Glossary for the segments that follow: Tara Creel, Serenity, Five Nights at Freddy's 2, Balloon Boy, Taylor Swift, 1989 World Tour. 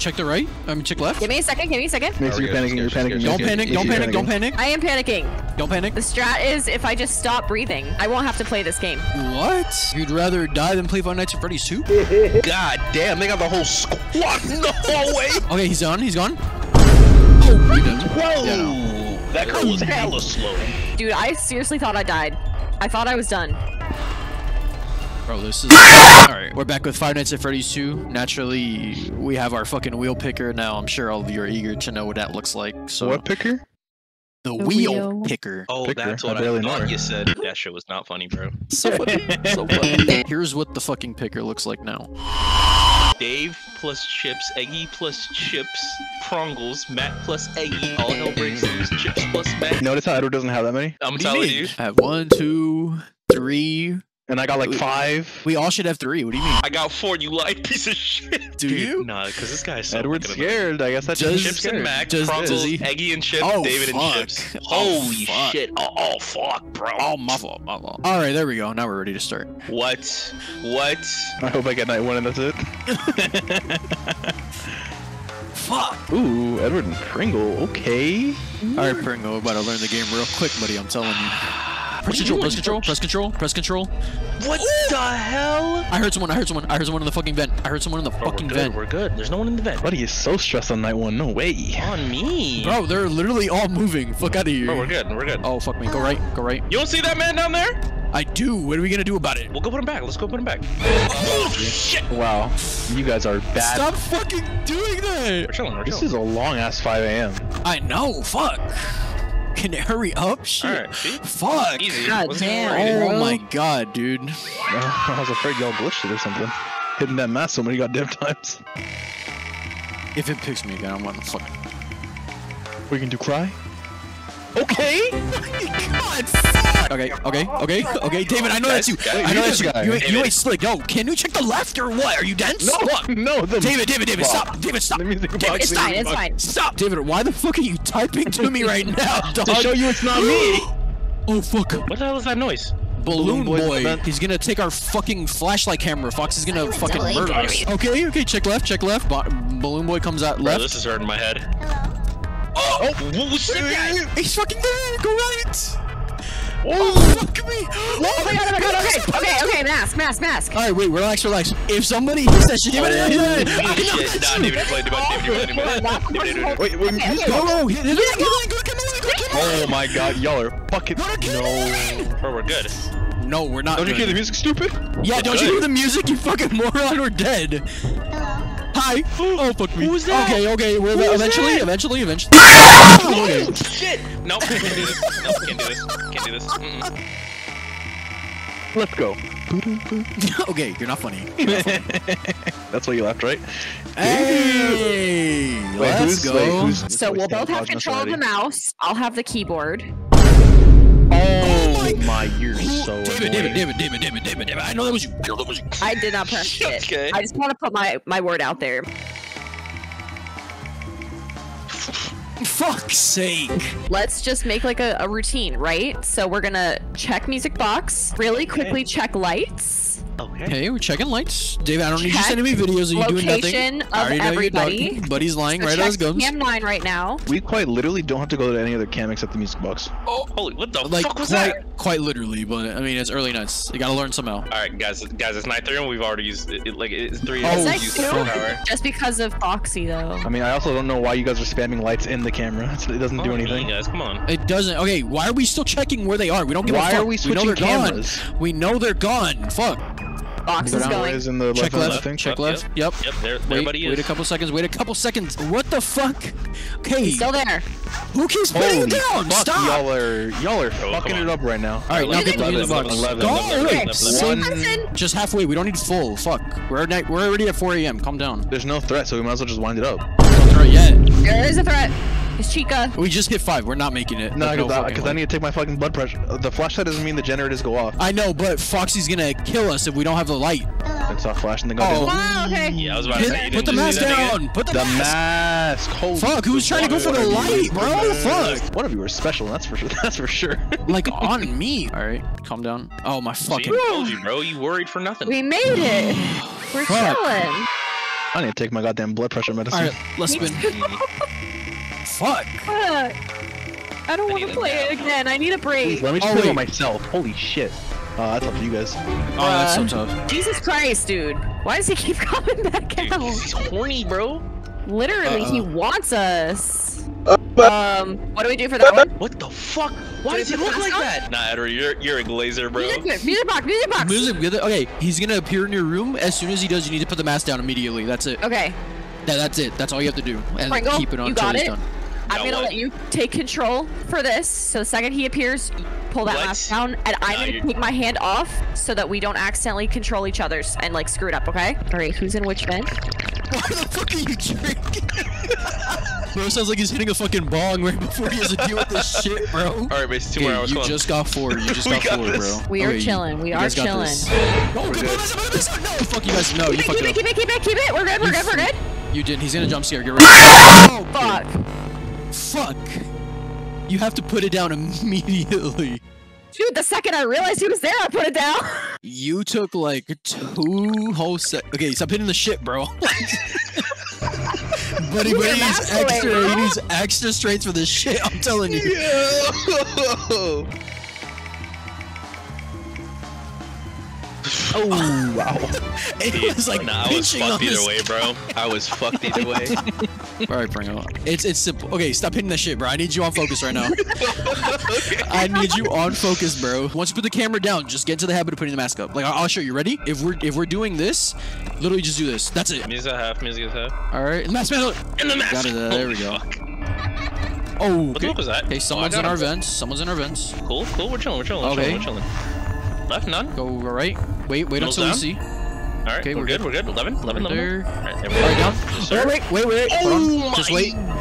Check the right. I mean, check left. Give me a second. Give me a second. Make sure you're panicking. You're panicking. Don't panic. Don't panic. Don't panic. I am panicking. Don't panic. The strat is if I just stop breathing, I won't have to play this game. What? You'd rather die than play Five Nights at Freddy's 2? God damn, they got the whole squad in the hallway. Okay, he's on. He's gone. Oh, he done. Whoa. Yeah. That girl was hella slow. Dude, I seriously thought I died. I thought I was done. Bro, this is... Alright, we're back with Five Nights at Freddy's 2. Naturally, we have our fucking wheel picker now. I'm sure all of you are eager to know what that looks like, so... What picker? The wheel picker. Oh, picker. That's what I thought you said. That shit was not funny, bro. So funny. So funny. Here's what the fucking picker looks like now. Dave plus chips, Eggy plus chips, Prongles, Matt plus Eggy, all hell breaks loose, chips plus Matt. Notice how Edward doesn't have that many? I'm telling you. I have 1, 2, 3... And I got like 5. We all should have 3. What do you mean? I got 4. You lied, piece of shit. Do you? Nah, because this guy's so Edward's scared. I guess that's just chips scared. And Mac, Prongles, Eggy and Chips, oh, David fuck. And Chips. Holy shit! Oh fuck, bro. Oh my fault, my fault. All right, there we go. Now we're ready to start. What? What? I hope I get night 1 and that's it. Fuck. Ooh, Edward and Pringle. Okay. Ooh. All right, Pringle. We're about to learn the game real quick, buddy. I'm telling you. Press control, press control, press control, press control, press control. What the hell? I heard someone, I heard someone, I heard someone in the fucking vent. I heard someone in the fucking vent. We're good, there's no one in the vent. Buddy is so stressed on night 1, no way. On me. Bro, they're literally all moving. Fuck out of here. Bro, we're good, we're good. Oh, fuck me. Go right, go right. You don't see that man down there? I do. What are we gonna do about it? We'll go put him back. Let's go put him back. Oh, shit. Wow. You guys are bad. Stop fucking doing that. We're chilling, we're chilling. This is a long ass 5 a.m. I know, fuck. Can it hurry up? Shit. All right, fuck. Easy. God damn. Oh my god, dude. I was afraid y'all glitched it or something. Hitting that mask so many goddamn times. If it picks me again, I'm gonna fuck. We can do cry? Okay! God, fuck. Okay, okay, okay, okay, David, I know that's you. I know that's you. You ain't slick. Yo, can you check the left or what? Are you dense? No, what? No. David, stop. David, stop. David, stop. It's fine. Stop. David, why the fuck are you typing to me right now, dog? To show you it's not me. Oh, fuck. What the hell is that noise? Balloon Boy. He's gonna take our fucking flashlight camera. Fox is gonna fucking murder us. Okay, okay, check left, check left. Balloon Boy comes out left. This is hurting my head. Oh, what was that? He's fucking there. Go right. Oh, fuck me. Oh my god, oh my god, okay, mask. Alright, wait, relax. If somebody hits that shit, oh my god, y'all are fucking no. Bro, we're good. No, we're not. Don't you hear the music, stupid? Yeah, don't you hear the music, you fucking moron? We're dead. Hi. Oh, fuck me. Who was that? Okay, okay, we're eventually. Oh, okay. Shit! Nope, can't do this. Nope, can't do this. Can't do this. Mm-mm. Let's go. Okay, you're not funny. That's why you left, right? Hey! Wait, let's go. So we'll both have control of the mouse. I'll have the keyboard. Oh my, you're so David, I know that was you. I did not press shit. Okay. I just want to put my word out there. Fuck's sake. Let's just make like a routine, right? So we're gonna check music box, really quickly check lights. Okay, hey, we're checking lights. David, I don't need you sending me videos of you doing nothing. Location of everybody. Buddy's lying right out his gums. Cam 9 right now. We quite literally don't have to go to any other cam except the music box. Oh, holy, what the fuck was that? Quite literally, but I mean, it's early nights. You gotta learn somehow. All right, guys, it's night 3 and we've already used it. Like, it's 3. Oh, it's night 2. Just because of Foxy, though. I mean, I also don't know why you guys are spamming lights in the camera. It doesn't do anything. Guys, come on. It doesn't. Okay, why are we still checking where they are? We don't give a fuck. Why are we switching cameras? We know they're gone. Fuck. Box is going. In the check left. Check left. Yep. Everybody is. Wait a couple seconds. What the fuck? Okay. He's still there. Who keeps putting it down? Stop. Y'all are fucking it up right now. All right, now get the box. 11. Just halfway. We don't need full. Fuck. We're already at 4 a.m. Calm down. There's no threat, so we might as well just wind it up. There's no threat yet. There is a threat. It's Chica. We just hit 5. We're not making it. No, because I need to take my fucking blood pressure. The flashlight doesn't mean the generators go off. I know, but Foxy's gonna kill us if we don't have the light. It's not flashing. Oh, okay. Yeah, I was about to say. Put the mask down. Put the mask. Holy fuck, who's trying to go for the light, bro? Fuck. One of you are special. That's for sure. That's for sure. Like on me. All right, calm down. Oh my fucking. I told you, bro. You worried for nothing. We made it. We're chilling. I need to take my goddamn blood pressure medicine. Alright, let's spin. Fuck! I don't want to play it again. I need a break. Let me just play it myself. Holy shit. That's up to you guys. Oh, that's so tough. Jesus Christ, dude. Why does he keep coming back out? He's horny, bro. Literally, he wants us. What do we do for that one? What the fuck? Why does he look like that? Nah, Edward, you're a glazer, bro. Music box, music box. Music, okay, he's gonna appear in your room. As soon as he does, you need to put the mask down immediately. That's it. Okay. That's it. That's all you have to do. And Pringle, keep it on until he's done. I'm gonna let you take control for this. So the second he appears, pull that mask down, and I'm gonna take my hand off so that we don't accidentally control each other's and like screw it up, okay? Alright, who's in which bin? Why the fuck are you drinking? Bro, sounds like he's hitting a fucking bong right before he has to deal with this shit, bro. Alright, basically 2 more hours. You just got 4. You just got 4, bro. We are chilling. We are chilling. No, fuck you guys. No, you fucked it up. Keep it. We're good. We're good. You did. He's gonna jump scare. Get ready. Oh, fuck. Fuck! You have to put it down immediately. Dude, the second I realized he was there, I put it down. You took like 2 whole sec. Okay, stop hitting the shit, bro. Buddy, he needs extra strengths for this shit. I'm telling you. Yo. Oh wow! It was like pinching on his... way, bro. I was fucked either way. All right, bring it on. It's simple. Okay, stop hitting that shit, bro. I need you on focus right now. Okay. I need you on focus, bro. Once you put the camera down, just get into the habit of putting the mask up. Like I'll show you. Ready? If we're doing this, literally just do this. That's it. Music half. Music half. All right, mask man. In the mask. Got it. There we go. Fuck. Oh. Okay. What the fuck was that? Hey, someone's in our vents. Someone's in our vents. Cool. Cool. We're chilling. Left, none. Go right. Wait until we see. Alright, okay, we're good. 11. Alright, down. Yes, wait. Oh,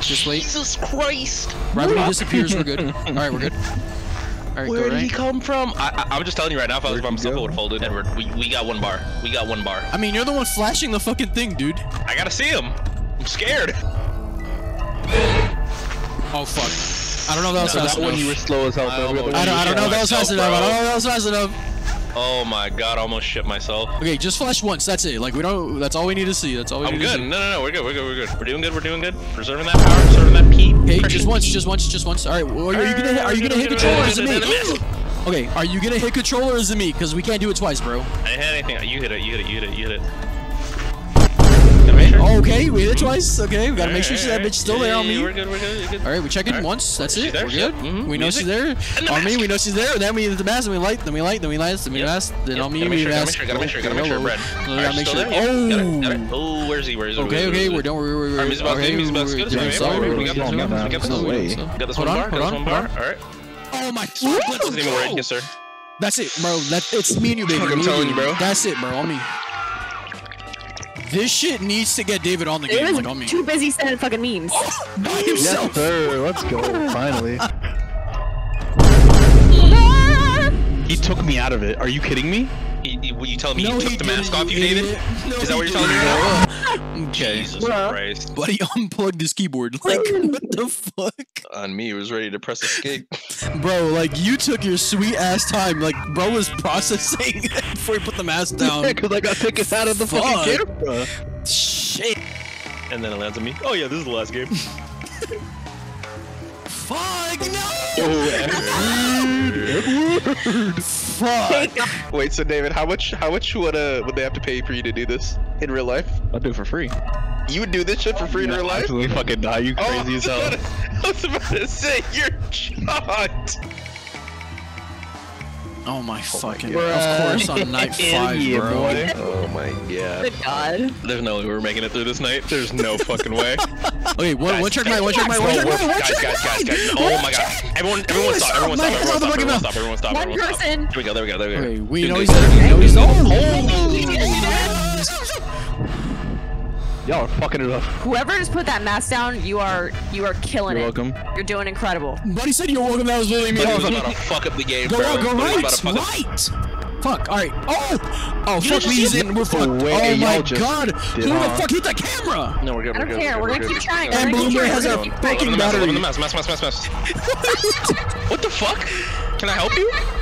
Just wait. Jesus Christ. Right when he disappears, we're good. Alright, we're good. Alright, where did he come from? I'm just telling you right now, if I was by myself, I would have folded. Edward, we got 1 bar. I mean, you're the one flashing the fucking thing, dude. I gotta see him. I'm scared. Oh, fuck. I don't know if that was fast enough. That one you were slow as hell. I don't know if that was fast enough. Oh my god, I almost shit myself. Okay, just flash once. That's it. Like that's all we need to see. That's all we need to see. I'm good. No. We're good. We're doing good. Preserving that power. Preserving that pee. Okay, just once. All right. Are you gonna hit control or is it me? Okay. Are you gonna hit control or is it me? Because we can't do it twice, bro. I didn't hit anything. You hit it. Okay, we hit it twice. Okay, we gotta make sure that bitch still there on me. We're good. All right, we check in once. That's it. We're good. We know she's there. On me, we know she's there. Then we hit the mask, and we light. Then we light. Then on me, we mask. Gotta make sure. Gotta make sure. Oh. Oh, where's he? Okay. We're done. We got this 1 bar. All right. Oh my god. Yes, sir. That's it, bro. It's me and you, baby. I'm telling you, bro. That's it, bro. On me. This shit needs to get David on the game. Like, on me. Too busy sending fucking memes. By himself. Yes, sir. Let's go. Finally. He took me out of it. Are you kidding me? Were you telling me he took the mask off you, David? No, is that what you're telling me? No. Okay. Jesus Christ. Buddy unplugged his keyboard. Like, what the fuck? On me, he was ready to press escape. Bro, like, you took your sweet ass time. Like, bro was processing before he put the mask down. Yeah, because I got taken out of the fucking camera. Shit. And then it lands on me. Oh, yeah, this is the last game. Fuck, no! Edward! Fuck! Wait, so David, how much would they have to pay for you to do this in real life? I'll do it for free. You would do this shit for free in real life? Absolutely fucking die, you crazy as hell. I was about to say, you're shot! Oh my fucking god. Of course on night 5, bro. Boy. Oh my god. Good god. There's no way we're making it through this night. There's no fucking way. Okay, one check, guys. Oh my god. Everyone stop. One person. There we go. Okay, we know he's there. Y'all are fucking it up. Whoever just put that mask down, you are killing it. You're welcome. You're doing incredible. Buddy said you're welcome. That was really me. I was about to fuck up the game. Go right. Fuck. All right. Oh, fuck. He's in. We're fucked. Oh my god. Who the fuck hit the camera? No, we're good. I don't care. We're gonna keep trying. And Balloon Boy has a fucking battery. What the fuck? Can I help you?